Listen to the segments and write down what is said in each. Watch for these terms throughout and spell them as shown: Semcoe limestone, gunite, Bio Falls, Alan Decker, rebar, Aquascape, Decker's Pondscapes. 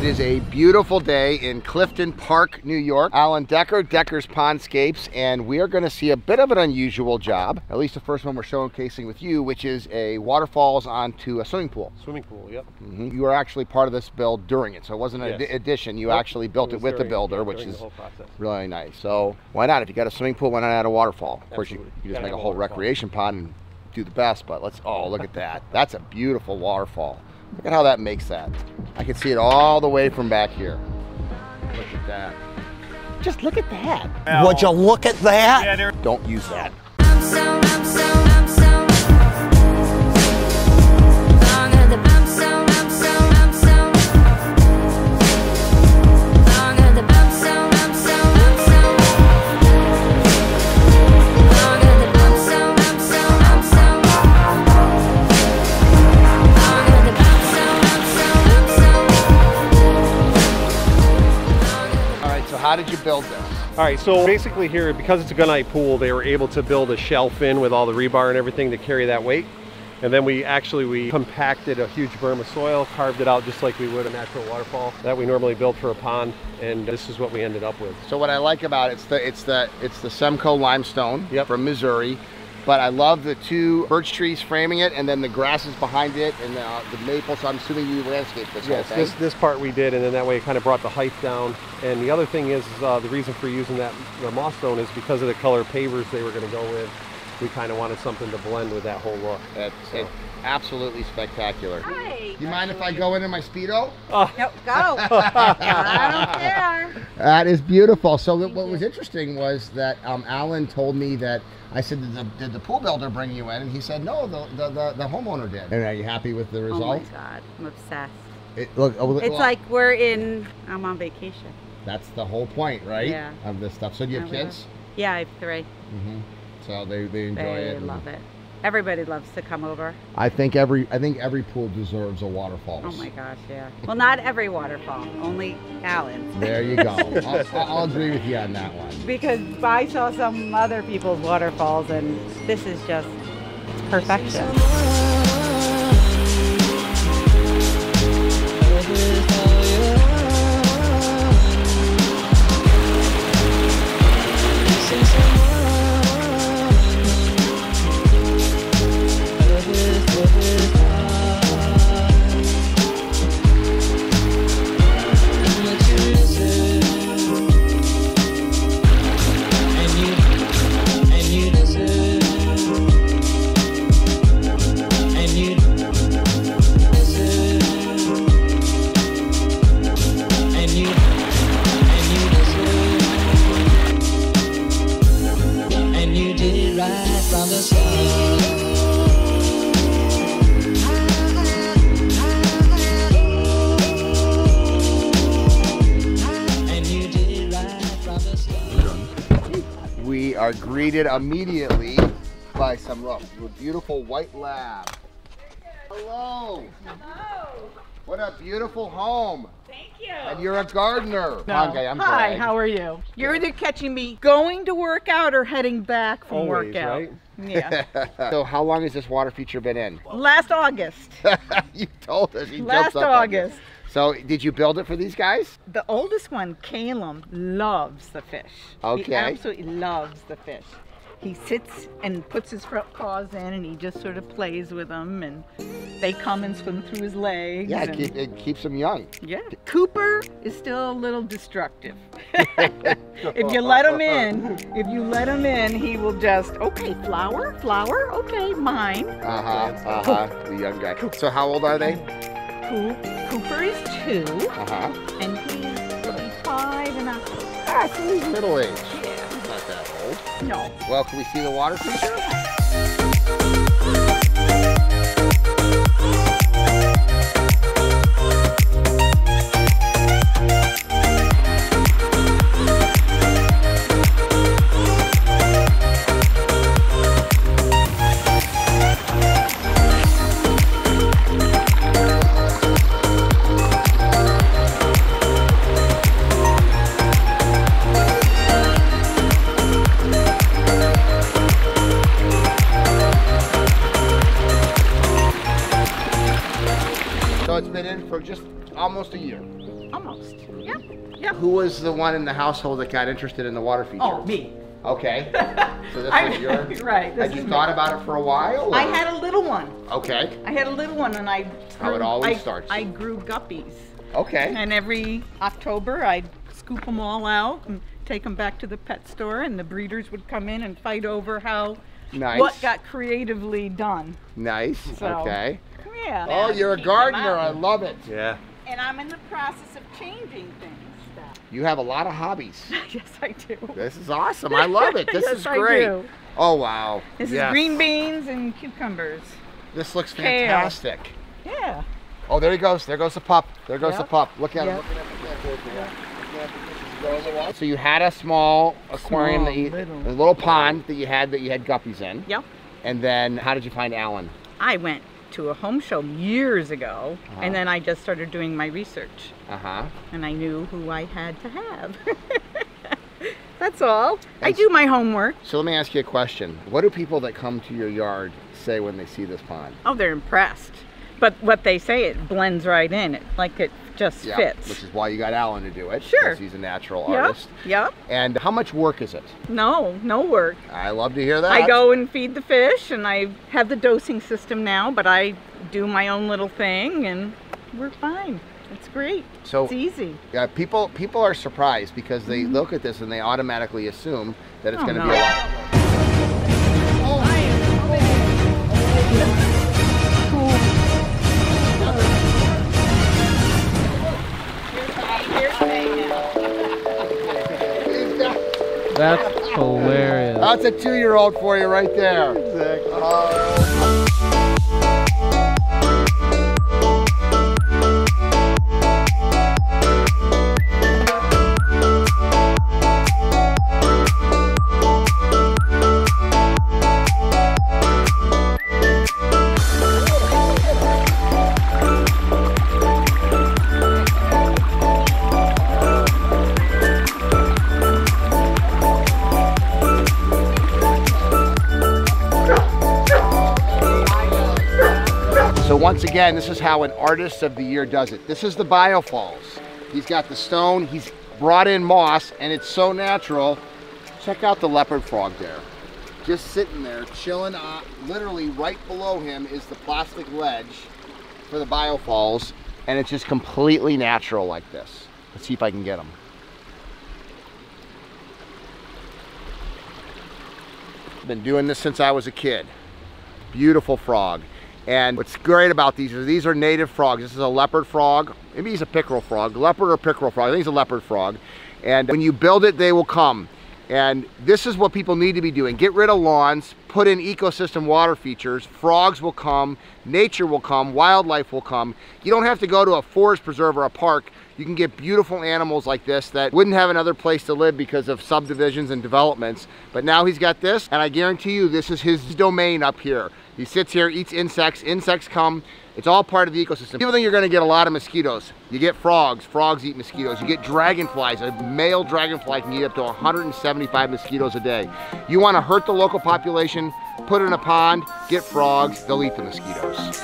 It is a beautiful day in Clifton Park, New York. Alan Decker, Decker's Pondscapes, and we are going to see a bit of an unusual job, at least the first one we're showcasing with you, which is a waterfalls onto a swimming pool. Swimming pool, yep. Mm-hmm. You were actually part of this build during it, so it wasn't an addition. You actually built it with the builder, which is really nice. So why not? If you got a swimming pool, why not add a waterfall? Of course, you just make a whole recreation pond and do the best, but let's, oh, look at that. That's a beautiful waterfall. Look at how that makes that. I can see it all the way from back here. Look at that. Just look at that. Ow. Would you look at that? Yeah, don't use that. How did you build this? All right, so basically here, because it's a gunite pool, they were able to build a shelf in with all the rebar and everything to carry that weight. And then we compacted a huge berm of soil, carved it out just like we would a natural waterfall that we normally built for a pond. And this is what we ended up with. So what I like about it, it's the Semcoe limestone from Missouri. But I love the two birch trees framing it, and then the grasses behind it, and the maple. So I'm assuming you landscaped this whole thing. Yes, this part we did, and then that way it kind of brought the height down. And the other thing is the reason for using the moss stone is because of the color pavers they were going to go with. We kind of wanted something to blend with that whole look. It's absolutely spectacular. Hi. You mind if I go in my Speedo? No, go. I don't care. That is beautiful. So what was interesting was that Alan told me that I said, did the pool builder bring you in? And he said, no, the homeowner did. And are you happy with the result? Oh my God, I'm obsessed. It's like I'm on vacation. That's the whole point, right? Yeah. Of this stuff. So do you have kids? Yeah, I have 3. Mm-hmm. So they enjoy it. They love it. Everybody loves to come over. I think every pool deserves a waterfall. Oh my gosh, yeah. Well, not every waterfall, only Alan's. There you go. I'll agree with you on that one. Because I saw some other people's waterfalls, and this is just perfection. We are greeted immediately by some beautiful white lab. Hello. Hello. What a beautiful home. Thank you. And you're a gardener. No. Okay, hi, how are you? You're either catching me going to work out or heading back from workout. Right? Yeah. So how long has this water feature been in? Last August. You told us. Last August. So did you build it for these guys? The oldest one, Calum, loves the fish. Okay. He absolutely loves the fish. He sits and puts his front paws in, and he just sort of plays with them, and they come and swim through his legs. Yeah, it keeps them young. Yeah. Cooper is still a little destructive. If you let him in, he will just, okay, flower, okay, mine. The young guy. So how old are they? Cooper is 2, and he's going to be 5 in October. Ah, so he's middle age. Yeah. He's not that old. No. Well, can we see the water feature? So it's been in for just almost a year. Almost. Yep. Yep. Who was the one in the household that got interested in the water feature? Oh, me. Okay. So this was yours? Right. Had you thought about it for a while? Or? I had a little one. Okay. I had a little one and I... How it always starts. I grew guppies. Okay. And every October I'd scoop them all out and take them back to the pet store, and the breeders would come in and fight over how... Nice. What got creatively done. Nice. So, okay. Yeah. Oh, you're a gardener. I love it. Yeah. And I'm in the process of changing things. You have a lot of hobbies. Yes, I do. This is awesome. I love it. This yes, is great. I do. Oh, wow. This is green beans and cucumbers. This looks fantastic. Kale. Yeah. Oh, there he goes. There goes the pup. There goes the pup. Look at him. Yeah. So you had a small aquarium, a little pond that you had guppies in. Yep. And then how did you find Alan? I went to a home show years ago, and then I just started doing my research. And I knew who I had to have. That's all. And I do my homework. So let me ask you a question. What do people that come to your yard say when they see this pond? Oh, they're impressed. But what they say, it blends right in. It, like it just fits. Which is why you got Alan to do it. Sure. Because he's a natural artist. Yep. And how much work is it? No work. I love to hear that. I go and feed the fish, and I have the dosing system now, but I do my own little thing, and we're fine. It's great. So it's easy. Yeah, people are surprised because they look at this and they automatically assume that it's going to be a lot of work. That's hilarious. That's a 2-year-old for you right there. Exactly. Once again, this is how an artist of the year does it. This is the Bio Falls. He's got the stone, he's brought in moss, and it's so natural. Check out the leopard frog there. Just sitting there, chilling out. Literally right below him is the plastic ledge for the Bio Falls, and it's just completely natural like this. Let's see if I can get him. Been doing this since I was a kid. Beautiful frog. And what's great about these are native frogs. This is a leopard frog. Maybe he's a pickerel frog. Leopard or pickerel frog. I think he's a leopard frog. And when you build it, they will come. And this is what people need to be doing. Get rid of lawns, put in ecosystem water features. Frogs will come, nature will come, wildlife will come. You don't have to go to a forest preserve or a park. You can get beautiful animals like this that wouldn't have another place to live because of subdivisions and developments. But now he's got this, and I guarantee you this is his domain up here. He sits here, eats insects, insects come. It's all part of the ecosystem. People think you're gonna get a lot of mosquitoes. You get frogs, frogs eat mosquitoes. You get dragonflies, a male dragonfly can eat up to 175 mosquitoes a day. You wanna hurt the local population, put it in a pond, get frogs, they'll eat the mosquitoes.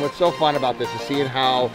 What's so fun about this is seeing how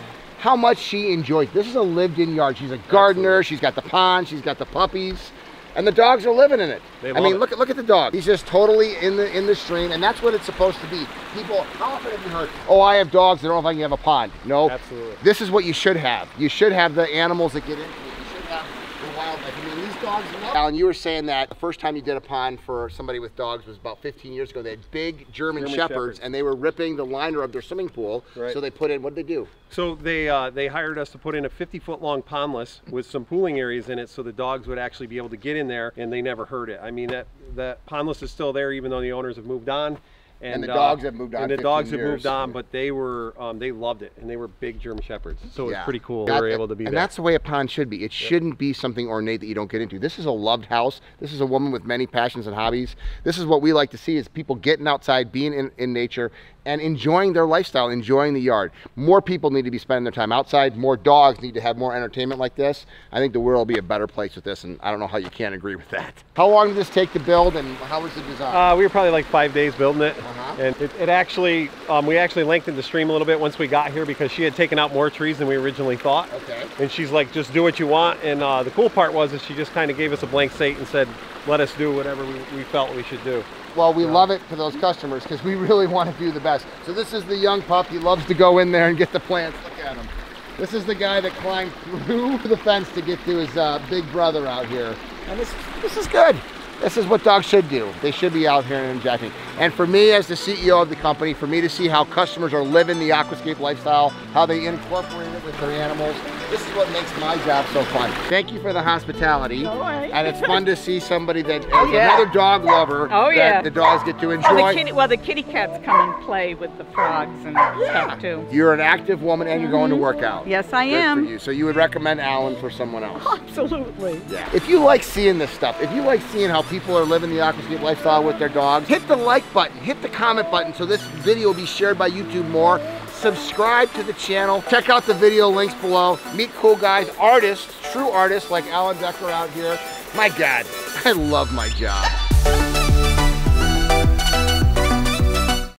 much she enjoys. This is a lived-in yard. She's a gardener. Absolutely. She's got the pond. She's got the puppies, and the dogs are living in it. I mean, look at the dog. He's just totally in the stream, and that's what it's supposed to be. People, how often have you heard? Oh, I have dogs. I don't know if I can have a pond. No, absolutely. This is what you should have. You should have the animals that get into it. You should have the wildlife. I mean, these dogs love it. Alan, you were saying that the first time you did a pond for somebody with dogs was about 15 years ago. They had big German shepherds, and they were ripping the liner of their swimming pool. Right. So they put in, what did they do? So they hired us to put in a 50-foot long pondless with some pooling areas in it so the dogs would actually be able to get in there, and they never heard it. I mean, that pondless is still there even though the owners have moved on. And the dogs have moved on. And the dogs have moved on, but they were they loved it, and they were big German shepherds. So it's pretty cool we were able to be there. And that's the way a pond should be. It shouldn't be something ornate that you don't get into. This is a loved house. This is a woman with many passions and hobbies. This is what we like to see, is people getting outside, being in nature, and enjoying their lifestyle, enjoying the yard. More people need to be spending their time outside. More dogs need to have more entertainment like this. I think the world will be a better place with this, and I don't know how you can't agree with that. How long did this take to build, and how was the design? We were probably like 5 days building it. And it actually, we actually lengthened the stream a little bit once we got here because she had taken out more trees than we originally thought. Okay. And she's like, just do what you want. And the cool part was that she just kind of gave us a blank slate and said, let us do whatever we felt we should do. Well, we love it for those customers because we really want to do the best. So this is the young pup. He loves to go in there and get the plants. Look at him. This is the guy that climbed through the fence to get to his big brother out here. And this is good. This is what dogs should do. They should be out here and interjecting. And for me, as the CEO of the company, for me to see how customers are living the Aquascape lifestyle, how they incorporate it with their animals, this is what makes my job so fun. Thank you for the hospitality. All right. And it's fun to see somebody that is another dog lover that the dogs get to enjoy. The kitty cats come and play with the frogs and stuff too. You're an active woman and you're going to work out. Yes, I am. Good for you. So you would recommend Alan for someone else? Absolutely. Yeah. If you like seeing this stuff, if you like seeing how people are living the Aquascape lifestyle with their dogs, hit the like button, hit the comment button so this video will be shared by YouTube more. Subscribe to the channel. Check out the video links below. Meet cool guys, artists, true artists like Alan Decker out here. My God, I love my job.